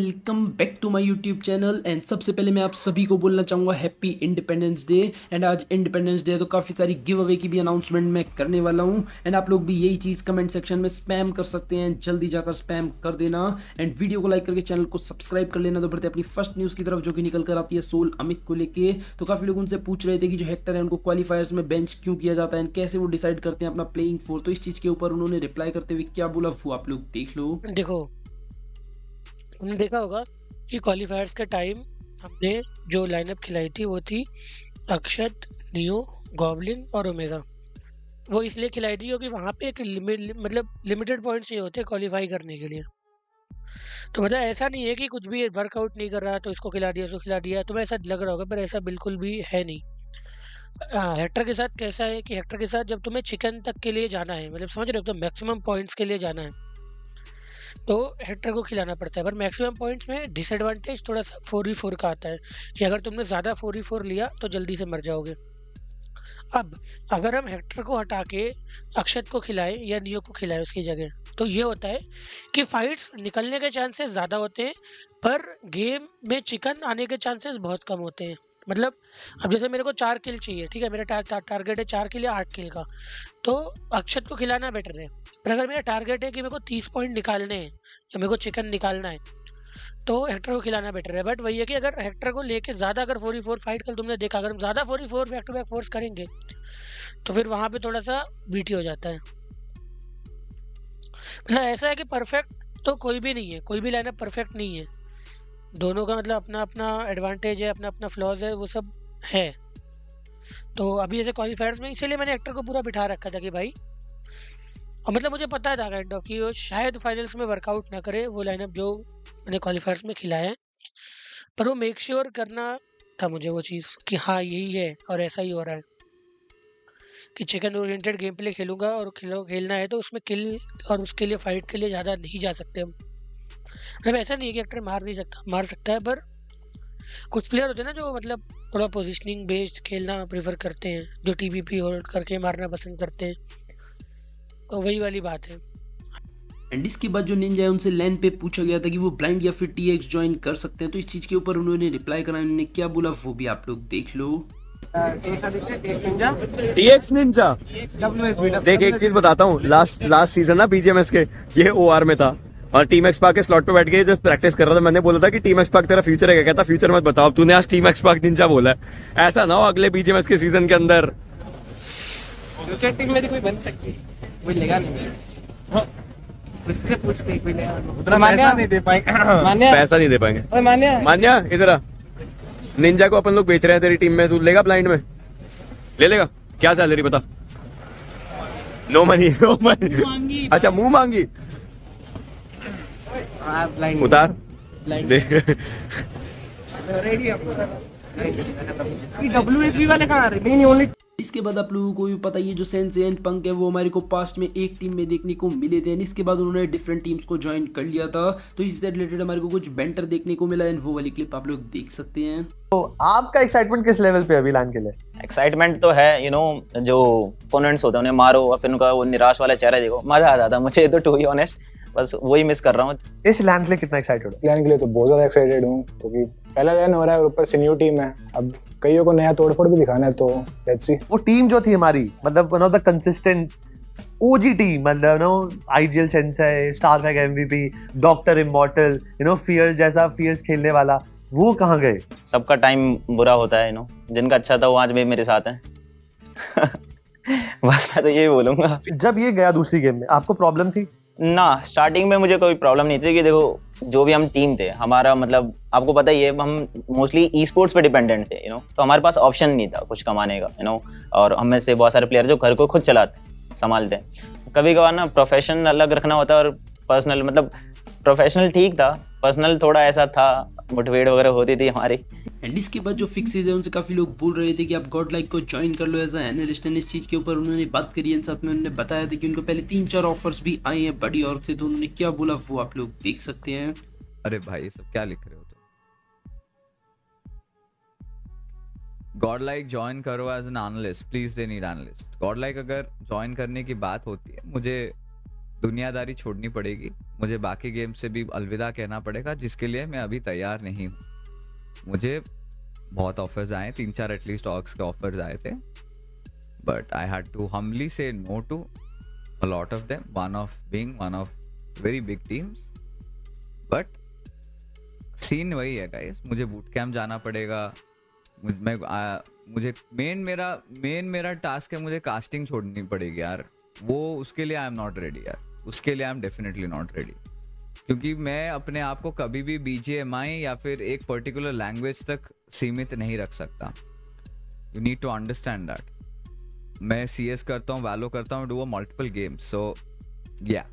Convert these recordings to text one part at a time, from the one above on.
Welcome back to my YouTube channel. And सबसे पहले मैं आप सभी को बोलना चाहूँगा हैप्पी इंडिपेंडेंस डे। एंड आज इंडिपेंडेंस डे तो काफ़ी सारी गिव अवे की भी अनाउंसमेंट मैं करने वाला हूँ। एंड आप लोग भी यही चीज़ कमेंट सेक्शन में स्पैम कर सकते हैं, जल्दी जाकर स्पैम कर देना। एंड वीडियो को लाइक करके चैनल को सब्सक्राइब कर लेना। तो बढ़ते अपनी फर्स्ट न्यूज़ की तरफ जो कि निकल कर आती है सोल अमित को लेके। तो काफ़ी लोग उनसे पूछ रहे थे कि जो हेक्टर है उनको क्वालिफायर्स में बेंच क्यों किया जाता है एंड कैसे वो डिसाइड करते हैं अपना प्लेइंग फोर। तो इस चीज़ के ऊपर उन्होंने रिप्लाई करते हुए क्या बोला वो आप लोग देख लो। देखो, हमने देखा होगा कि क्वालिफायर्स का टाइम हमने जो लाइनअप खिलाई थी वो थी अक्षत, नियो, गॉबलिन और ओमेगा। वो इसलिए खिलाई थी क्योंकि वहाँ पे एक लिमिटेड पॉइंट्स ये होते हैं क्वालिफाई करने के लिए। तो मतलब ऐसा नहीं है कि कुछ भी वर्कआउट नहीं कर रहा तो इसको खिला दिया उसको खिला दिया, तुम्हें ऐसा लग रहा होगा, पर ऐसा बिल्कुल भी है नहीं। हेक्टर के साथ कैसा है कि हेक्टर के साथ जब तुम्हें चिकन तक के लिए जाना है, मतलब समझ रहे हो, तो मैक्सिमम पॉइंट्स के लिए जाना है तो हेक्टर को खिलाना पड़ता है। पर मैक्सिमम पॉइंट्स में डिसएडवांटेज थोड़ा सा 4v4 का आता है कि अगर तुमने ज़्यादा 4v4 लिया तो जल्दी से मर जाओगे। अब अगर हम हेक्टर को हटा के अक्षत को खिलाएं या नियो को खिलाएं उसकी जगह, तो ये होता है कि फाइट्स निकलने के चांसेस ज़्यादा होते हैं पर गेम में चिकन आने के चांसेस बहुत कम होते हैं। मतलब अब जैसे मेरे को 4 किल चाहिए, ठीक है, मेरा टारगेट है 4 किल या 8 किल का, तो अक्षत को खिलाना बेटर है। पर अगर मेरा टारगेट है कि मेरे को 30 पॉइंट निकालने हैं या मेरे को चिकन निकालना है तो हेक्टर को खिलाना बेटर है। बट वही है कि अगर हेक्टर को लेके ज़्यादा अगर 4v4 फाइट कर, तुमने देखा अगर हम ज़्यादा 4v4 back to back force करेंगे तो फिर वहाँ पर थोड़ा सा बीटी हो जाता है। मतलब ऐसा है कि परफेक्ट तो कोई भी नहीं है, कोई भी लाइनअप परफेक्ट नहीं है। दोनों का मतलब अपना अपना एडवांटेज है, अपना अपना फ्लॉज है, वो सब है। तो अभी ऐसे क्वालिफायर्स में इसीलिए मैंने एक्टर को पूरा बिठा रखा था कि भाई, और मतलब मुझे पता था काइंड ऑफ कि वो शायद फाइनल्स में वर्कआउट ना करे वो लाइनअप जो मैंने क्वालिफायर्स में खिलाया है, पर वो मेक श्योर करना था मुझे वो चीज़ कि हाँ यही है और ऐसा ही हो रहा है कि चिकन ओरिएंटेड गेम प्ले खेलूँगा और खेलना है तो उसमें किल और उसके लिए फाइट के लिए ज़्यादा नहीं जा सकते हम। मतलब ऐसा नहीं है कि एक्टर मार नहीं सकता, मार सकता है, पर कुछ प्लेयर होते हैं ना जो मतलब थोड़ा पोजीशनिंग बेस्ड खेलना प्रेफर करते हैं, जो टीबीपी होल्ड करके मारना पसंद करते हैं, तो वही वाली बात है। एंड इसके बाद जो निंजा है उनसे लैन पे पूछा गया था कि वो ब्लाइंड या फिर TX ज्वाइन कर सकते हैं, तो इस चीज़ के ऊपर उन्होंने रिप्लाई करा, उन्होंने क्या बोला वो भी आप लोग देख लो। TX निंजा देख, एक चीज़ बताता हूँ, लास्ट सीजन ना BGMS के ये OR में था और टीम एक्स पार्क के स्लॉट पे बैठ के जब प्रैक्टिस कर रहा था, मैंने बोला था कि टीम एक्स पार्क तेरा फ्यूचर है क्या, कहता फ्यूचर मत बताओ, तूने आज टीम एक्स पार्क निंजा बोला है। ऐसा ना हो अगले BGMS के सीजन के अंदर टीम मेरी कोई बन सकती, कोई लेगा नहीं, पूछते कोई उतना पैसा नहीं दे पाएंगे, पैसा नहीं दे पाएंगे। मान्या इधर निंजा को अपन लोग बेच रहे हैं तेरी टीम में, तू लेगा ब्लाइंड में? ले लेगा? क्या सैलरी बता? No money. अच्छा मुँह मांगी उतार वाले। इसके बाद आप लोगों को भी पता है जो सेंसेई एंड पंक है वो हमारे को पास्ट में एक टीम में देखने को मिले थे। इसके बाद उन्होंने डिफरेंट टीम्स को ज्वाइन कर लिया था, तो इससे रिलेटेड हमारे को कुछ बैंटर देखने को मिला एंड वो वाली क्लिप आप लोग देख सकते हैं। तो आपका एक्साइटमेंट किस लेवल पे अभी लान के लिए? एक्साइटमेंट तो है, यू नो जो ओपोनेंट्स होते हैं उन्हें मारो और फिर उनका वो निराश वाला चेहरा देखो, मजा आ जाता है। मुझे तो टू बी ऑनेस्ट बस वही मिस कर रहा हूँ। इस लैन के लिए कितना एक्साइटेड हो? लैन के लिए तो बहुत ज़्यादा एक्साइटेड हूँ क्योंकि पहला लैन हो रहा है और ऊपर सीनियर टीम है, अब कईयों को नया तोड़फोड़ भी दिखाना है, तो लेट्स सी। वो टीम जो थी हमारी, मतलब one of the consistent OG team, मतलब no ideal Sensei, star pack MVP, doctor Immortal, you know Fierce जैसा, फियर्स खेलने वाला, वो कहाँ गए? सबका टाइम बुरा होता है, यू नो जिनका अच्छा था वो आज भी मेरे साथ हैं। बस मैं तो यही बोलूँगा। जब ये गया दूसरी गेम में आपको प्रॉब्लम थी ना? स्टार्टिंग में मुझे कोई प्रॉब्लम नहीं थी कि देखो जो भी हम टीम थे हमारा, मतलब आपको पता ही है हम मोस्टली ई स्पोर्ट्स पे डिपेंडेंट थे, यू नो तो हमारे पास ऑप्शन नहीं था कुछ कमाने का, यू नो और हम में से बहुत सारे प्लेयर जो घर को खुद चलाते संभालते हैं। कभी कभार ना प्रोफेशन अलग रखना होता और पर्सनल, मतलब प्रोफेशनल ठीक था, पर्सनल थोड़ा ऐसा था, मोटिवेट वगैरह होती थी हमारी। एंड इसके बाद जो फिक्सेज है उनसे काफ़ी लोग बोल रहे थे कि आप गॉडलाइक को ज्वाइन कर लो एज अ एनालिस्ट। इस चीज़ के ऊपर उन्होंने बात करी एंड साथ में उन्होंने बताया था कि उनको पहले 3-4 ऑफर्स भी आए हैं बड़ी ऑर्ग से, तो उन्होंने क्या बोला वो आप लोग देख सकते हैं। अरे भाई सब क्या लिख रहे हो तुम? गॉडलाइक ज्वाइन करो as an analyst please, they need analyst. Godlike अगर ज्वाइन करने की बात होती है, मुझे दुनियादारी छोड़नी पड़ेगी, मुझे बाकी गेम से भी अलविदा कहना पड़ेगा, जिसके लिए मैं अभी तैयार नहीं हूँ। मुझे बहुत ऑफर्स आए, 3-4 एटलीस्ट ऑक्स के ऑफर्स आए थे, but I had to humbly say no to a lot of them, one of being one of very big teams. But scene वही है गाइस, मुझे बूट कैम्प जाना पड़ेगा, मुझे मेन मेरा टास्क है, मुझे कास्टिंग छोड़नी पड़ेगी यार। वो उसके लिए आई एम नॉट रेडी यार, उसके लिए I am definitely not ready, क्योंकि मैं अपने आप को कभी भी BGMI या फिर एक पर्टिकुलर लैंग्वेज तक सीमित नहीं रख सकता। You need to understand that. मैं CS करता हूँ, वैलो करता हूँ, डू मल्टीपल गेम्स, सो या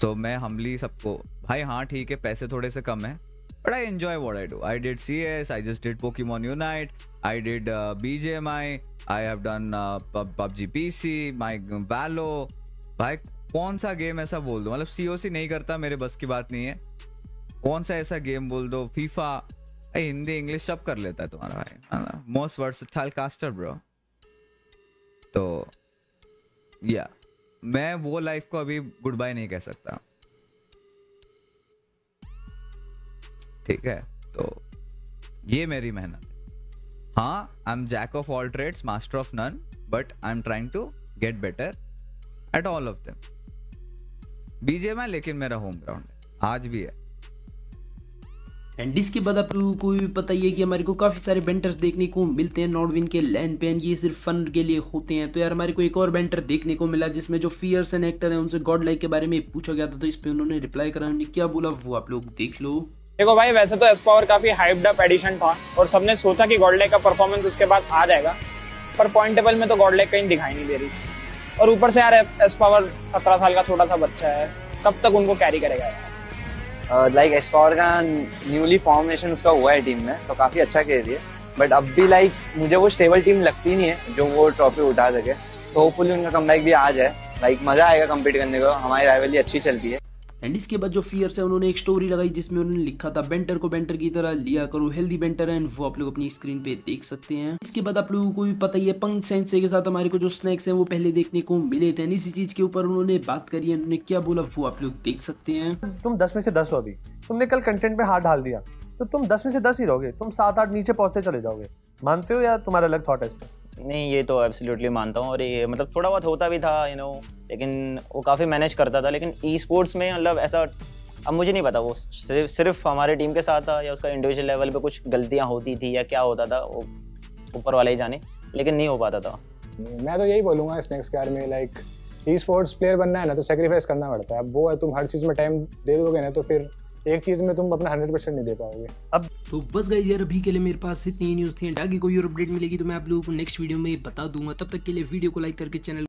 सो मैं हमली सबको भाई हाँ ठीक है पैसे थोड़े से कम है, but I enjoy what I do. I did CS, I just did Pokemon Unite, I did BGMI, I have done PUBG PC, my Valo. भाई कौन सा गेम ऐसा बोल दो, मतलब COC नहीं करता, मेरे बस की बात नहीं है, कौन सा ऐसा गेम बोल दो, FIFA, हिंदी इंग्लिश सब कर लेता है तुम्हारा भाई, मोस्ट वर्सेटाइल कास्टर ब्रो। तो या मैं वो लाइफ को अभी गुड बाय नहीं कह सकता, ठीक है? तो ये मेरी मेहनत। हाँ, I am jack of all trades, master of none, but I am trying to get better at all of them. BGMI लेकिन मेरा होम ग्राउंड है, आज भी है। एंड इसके बाद आप लोगों को भी पता ही है कि हमारे को काफ़ी सारे बेंटर्स देखने को मिलते हैं नॉर्डविन के लैन पे, एंड ये सिर्फ फन के लिए होते हैं। तो यार हमारे को एक और बेंटर देखने को मिला जिसमें जो फियर्स एंड हेक्टर है उनसे गॉडलाइक के बारे में पूछा गया था, तो इस पर उन्होंने रिप्लाई करा, उन्होंने क्या बोला वो आप लोग देख लो। देखो भाई, वैसे तो स्पावर काफी हाइप्ड अप एडिशन था और सबने सोचा कि गॉडलैक का परफॉर्मेंस उसके बाद आ जाएगा, पर पॉइंट टेबल में तो गॉडलैक कहीं दिखाई नहीं दे रही, और ऊपर से यार स्पावर 17 साल का छोटा सा बच्चा है, कब तक उनको कैरी करेगा यार। लाइक स्पावर का न्यूली फॉर्मेशन उसका हुआ है टीम में, तो काफी अच्छा खेल रही है, बट अब भी लाइक मुझे वो स्टेबल टीम लगती नहीं है जो वो ट्रॉफी उठा सके, तो होपफुली उनका कमबैक भी आ जाए। लाइक मजा आएगा कम्पीट करने को, हमारी राइवलरी अच्छी चलती है। एंड इसके बाद जो फियर्स है उन्होंने एक स्टोरी लगाई जिसमें उन्होंने लिखा था बेंटर को बेंटर की तरह लिया करो, हेल्दी बेंटर है, वो आप लोग अपनी स्क्रीन पे देख सकते हैं। इसके बाद आप लोगों को भी पता ही है पंक सेंसेई के साथ हमारे को जो स्नैक्स हैं वो पहले देखने को मिले थे, इसी चीज के ऊपर उन्होंने बात करी है, उन्होंने क्या बोला वो आप लोग देख सकते हैं। तुम 10 में से 10 हो, अभी तुमने कल कंटेंट में हाथ डाल दिया तो तुम 10 में से 10 ही रहोगे, तुम 7-8 नीचे पहुंचते चले जाओगे, मानते हो या तुम्हारा अलग थॉट है? नहीं, ये तो एब्सोल्युटली मानता हूँ, और ये मतलब थोड़ा बहुत होता भी था यू नो, लेकिन वो काफ़ी मैनेज करता था। लेकिन ई स्पोर्ट्स में मतलब ऐसा अब मुझे नहीं पता वो सिर्फ हमारे टीम के साथ था या उसका इंडिविजुअल लेवल पे कुछ गलतियाँ होती थी या क्या होता था, वो ऊपर वाले ही जाने, लेकिन नहीं हो पाता था। मैं तो यही बोलूँगा स्नैक्स कार में, लाइक ई स्पोर्ट्स प्लेयर बनना है ना तो सेक्रीफाइस करना पड़ता है। अब वो है, तुम हर चीज़ में टाइम दे दोगे ना तो फिर एक चीज में तुम अपना 100% नहीं दे पाओगे। अब तो बस गाइस यार अभी के लिए मेरे पास इतनी न्यूज़ थी, आगे कोई और अपडेट मिलेगी तो मैं आप लोगों को नेक्स्ट वीडियो में बता दूंगा। तब तक के लिए वीडियो को लाइक करके चैनल